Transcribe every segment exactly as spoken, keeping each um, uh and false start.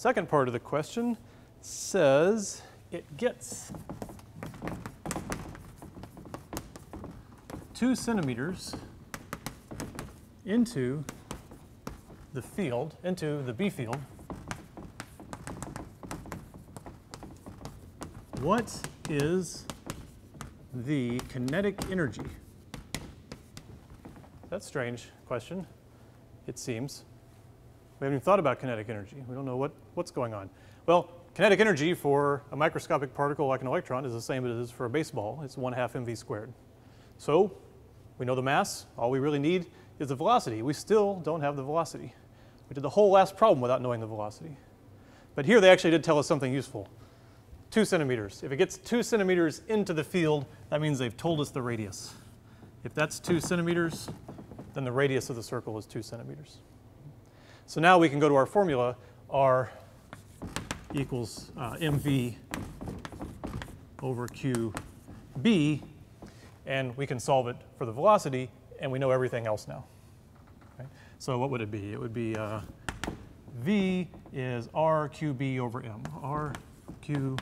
Second part of the question says it gets two centimeters into the field, into the B field. What is the kinetic energy? That's a strange question, it seems. We haven't even thought about kinetic energy. We don't know what, what's going on. Well, kinetic energy for a microscopic particle like an electron is the same as it is for a baseball. It's one half mv squared. So we know the mass. All we really need is the velocity. We still don't have the velocity. We did the whole last problem without knowing the velocity. But here they actually did tell us something useful. Two centimeters. If it gets two centimeters into the field, that means they've told us the radius. If that's two centimeters, then the radius of the circle is two centimeters. So now we can go to our formula, R equals uh, mv over qb, and we can solve it for the velocity, and we know everything else now. Okay? So what would it be? It would be uh, v is r qb over m, r qb,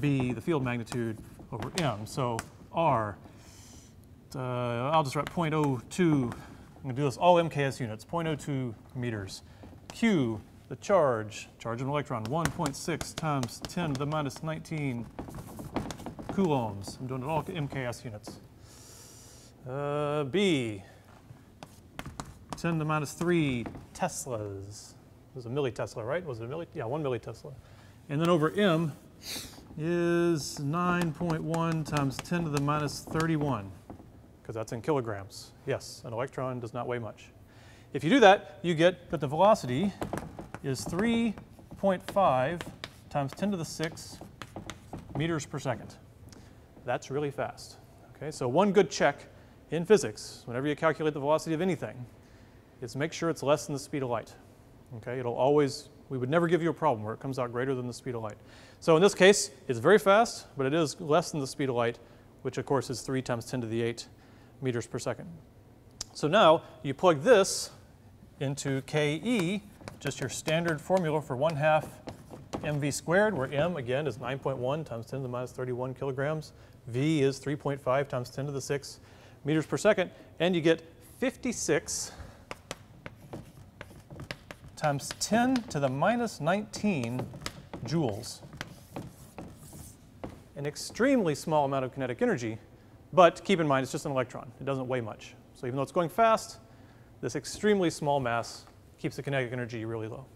the field magnitude, over m. So r, uh, I'll just write zero point zero two, I'm gonna do this all M K S units, zero point zero two meters. Q, the charge, charge of an electron, one point six times ten to the minus nineteen coulombs. I'm doing it all M K S units. Uh, B, ten to the minus three Teslas. It was a millitesla, right? Was it a milli? Yeah, one millitesla. And then over M is nine point one times ten to the minus thirty-one, because that's in kilograms. Yes, an electron does not weigh much. If you do that, you get that the velocity is three point five times ten to the six meters per second. That's really fast. Okay, so one good check in physics, whenever you calculate the velocity of anything, is make sure it's less than the speed of light. Okay, it'll always, we would never give you a problem where it comes out greater than the speed of light. So in this case, it's very fast, but it is less than the speed of light, which of course is three times ten to the eight meters per second. So now you plug this into K E, just your standard formula for one half mv squared, where m again is nine point one times ten to the minus thirty-one kilograms, v is three point five times ten to the six meters per second, and you get fifty-six times ten to the minus nineteen joules. An extremely small amount of kinetic energy, but keep in mind it's just an electron, it doesn't weigh much. So even though it's going fast, this extremely small mass keeps the kinetic energy really low.